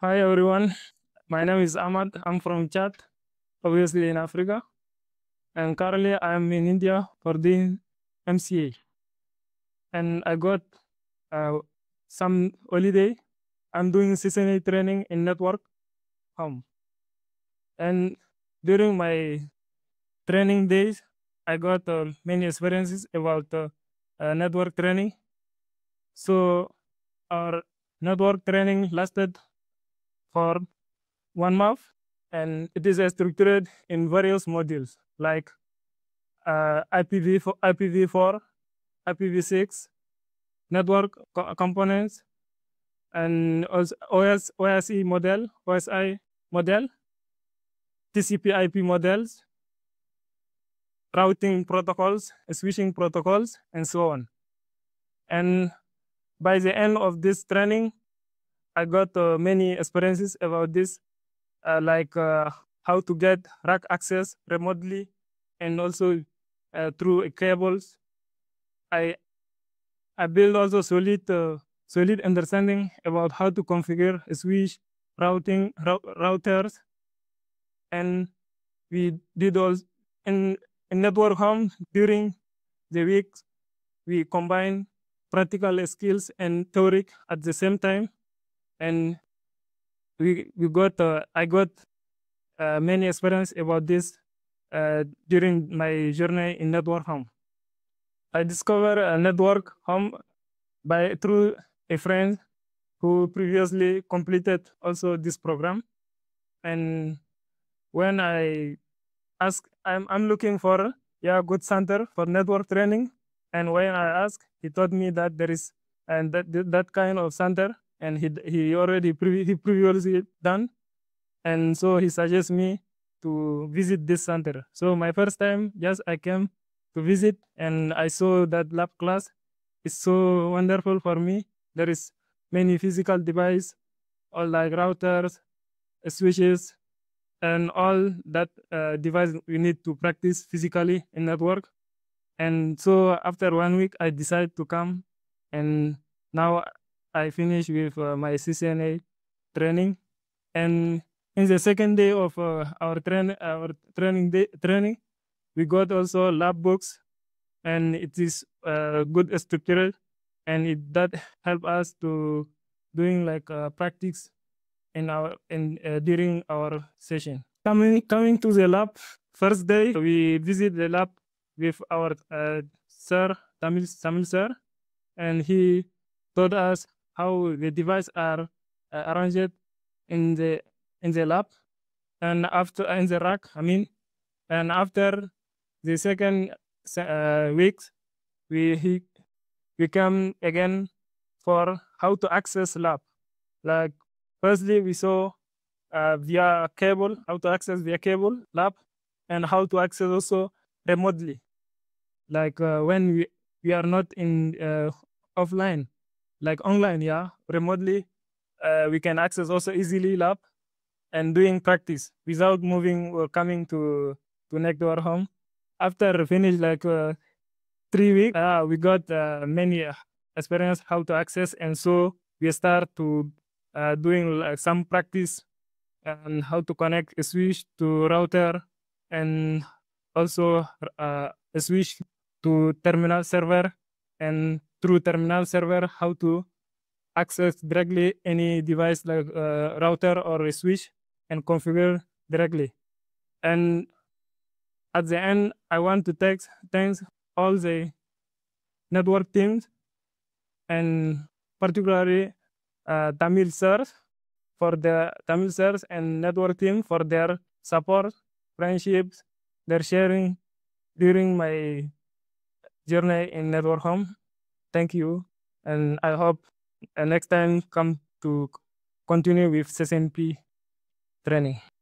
Hi everyone, my name is Ahmad. I'm from Chad, obviously in Africa. And currently I'm in India for the MCA. And I got some holiday. I'm doing CCNA training in Network Home. And during my training days, I got many experiences about network training. So our network training lasted for 1 month, and it is structured in various modules like IPv4, IPv6, network components, and OSI model, TCP/IP models, routing protocols, switching protocols, and so on. And by the end of this training, I got many experiences about this, like how to get RAC access remotely, and also through cables. I built also solid understanding about how to configure a switch, routers, and we did all in Network Home during the week. We combined practical skills and theory at the same time, and I got many experience about this during my journey in Network Home. I discovered Network Home through a friend who previously completed also this program. And when I asked, I'm looking for a good center for network training, and when I asked, he told me that there is that kind of center, and he previously done, and so he suggests me to visit this center. So my first time, yes, I came to visit, and I saw that lab class. It's so wonderful for me. There is many physical devices, all like routers, switches, and all that device we need to practice physically in network. And so after 1 week, I decided to come, and now I finished with my CCNA training. And in the second day of our training, we got also lab books, and it is good structure, and that helped us to doing like practice in during our session. Coming to the lab, first day we visit the lab with our sir, Samuel sir, and he taught us how the devices are arranged in the lab, and after in the rack, I mean. And after the second week, we come again for how to access lab. Like firstly, we saw via cable, how to access via cable lab, and how to access also remotely, like when we are not in offline, like online, yeah, remotely, we can access also easily lab, and doing practice without moving or coming to Network Home. After finish like 3 weeks, we got many experience how to access, and so we start to doing like some practice and how to connect a switch to router, and also a switch to terminal server, and through terminal server how to access directly any device like router or a switch and configure directly. And at the end, I want to thank all the network teams, and particularly Tamil sirs and network team for their support, friendships, their sharing during my journey in Network Home. Thank you, and I hope next time come to continue with CCNP training.